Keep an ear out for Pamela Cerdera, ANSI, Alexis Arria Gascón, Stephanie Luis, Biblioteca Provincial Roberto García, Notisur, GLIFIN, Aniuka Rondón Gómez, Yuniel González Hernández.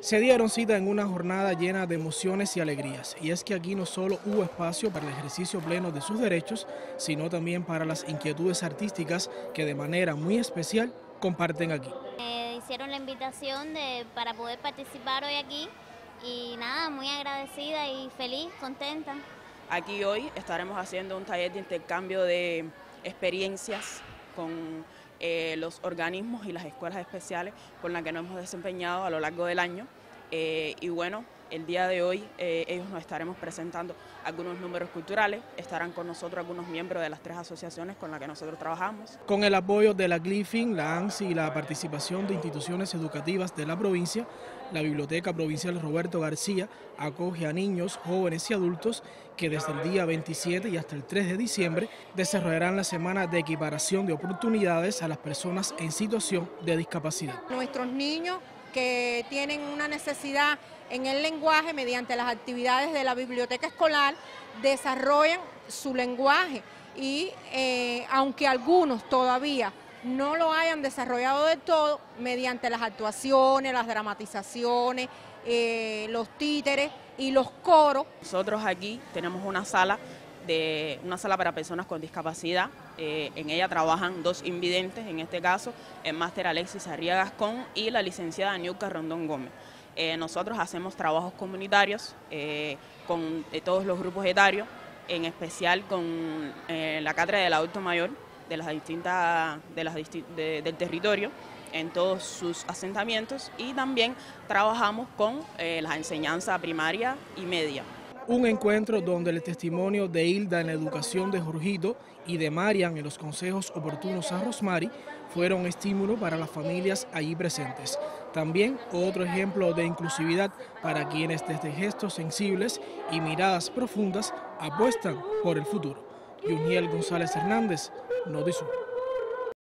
Se dieron cita en una jornada llena de emociones y alegrías, y es que aquí no solo hubo espacio para el ejercicio pleno de sus derechos, sino también para las inquietudes artísticas que de manera muy especial comparten aquí. Hicieron la invitación para poder participar hoy aquí y nada, muy agradecida y feliz, contenta. Aquí hoy estaremos haciendo un taller de intercambio de experiencias con los organismos y las escuelas especiales con las que nos hemos desempeñado a lo largo del año y bueno, el día de hoy ellos nos estaremos presentando algunos números culturales, estarán con nosotros algunos miembros de las tres asociaciones con las que nosotros trabajamos. Con el apoyo de la GLIFIN, la ANSI y la participación de instituciones educativas de la provincia, la Biblioteca Provincial Roberto García acoge a niños, jóvenes y adultos que desde el día 27 y hasta el 3 de diciembre desarrollarán la semana de equiparación de oportunidades a las personas en situación de discapacidad. Nuestros niños que tienen una necesidad en el lenguaje, mediante las actividades de la biblioteca escolar, desarrollan su lenguaje y aunque algunos todavía no lo hayan desarrollado del todo, mediante las actuaciones, las dramatizaciones, los títeres y los coros. Nosotros aquí tenemos una sala para personas con discapacidad, en ella trabajan dos invidentes, en este caso el máster Alexis Arria Gascón y la licenciada Aniuka Rondón Gómez. Nosotros hacemos trabajos comunitarios con todos los grupos etarios, en especial con la cátedra del adulto mayor del territorio, en todos sus asentamientos, y también trabajamos con la enseñanza primaria y media. Un encuentro donde el testimonio de Hilda en la educación de Jorgito y de Marian en los consejos oportunos a Rosmary fueron estímulo para las familias allí presentes. También otro ejemplo de inclusividad para quienes desde gestos sensibles y miradas profundas apuestan por el futuro. Yuniel González Hernández, Notisur.